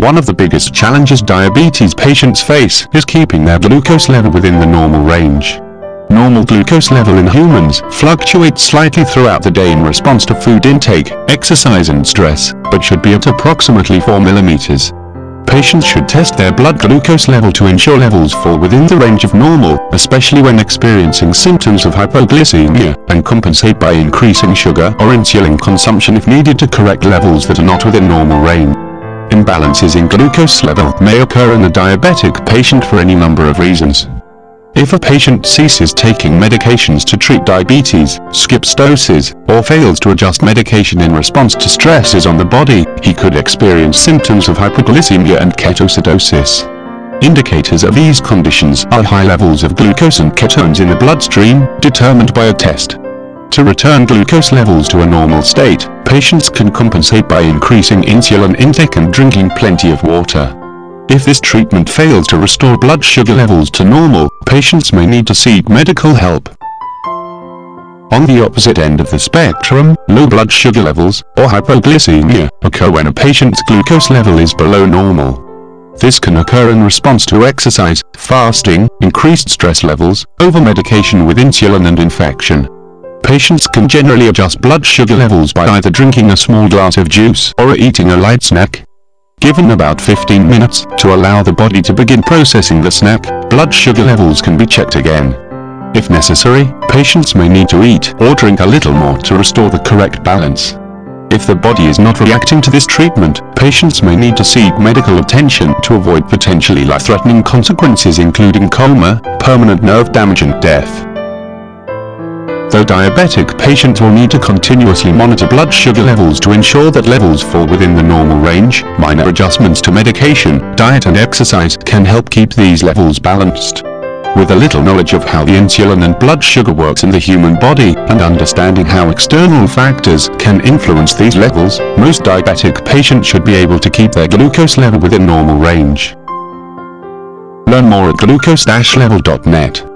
One of the biggest challenges diabetes patients face is keeping their glucose level within the normal range. Normal glucose level in humans fluctuates slightly throughout the day in response to food intake, exercise and stress, but should be at approximately 4 millimeters. Patients should test their blood glucose level to ensure levels fall within the range of normal, especially when experiencing symptoms of hypoglycemia, and compensate by increasing sugar or insulin consumption if needed to correct levels that are not within normal range. Imbalances in glucose level may occur in a diabetic patient for any number of reasons. If a patient ceases taking medications to treat diabetes, skips doses, or fails to adjust medication in response to stresses on the body, he could experience symptoms of hypoglycemia and ketoacidosis. Indicators of these conditions are high levels of glucose and ketones in the bloodstream, determined by a test. To return glucose levels to a normal state, patients can compensate by increasing insulin intake and drinking plenty of water. If this treatment fails to restore blood sugar levels to normal, patients may need to seek medical help. On the opposite end of the spectrum, low blood sugar levels, or hypoglycemia, occur when a patient's glucose level is below normal. This can occur in response to exercise, fasting, increased stress levels, over-medication with insulin and infection. Patients can generally adjust blood sugar levels by either drinking a small glass of juice or eating a light snack. Given about 15 minutes to allow the body to begin processing the snack, blood sugar levels can be checked again. If necessary, patients may need to eat or drink a little more to restore the correct balance. If the body is not reacting to this treatment, patients may need to seek medical attention to avoid potentially life-threatening consequences including coma, permanent nerve damage and death. Though diabetic patients will need to continuously monitor blood sugar levels to ensure that levels fall within the normal range, minor adjustments to medication, diet and exercise can help keep these levels balanced. With a little knowledge of how the insulin and blood sugar works in the human body, and understanding how external factors can influence these levels, most diabetic patients should be able to keep their glucose level within normal range. Learn more at glucose-level.net.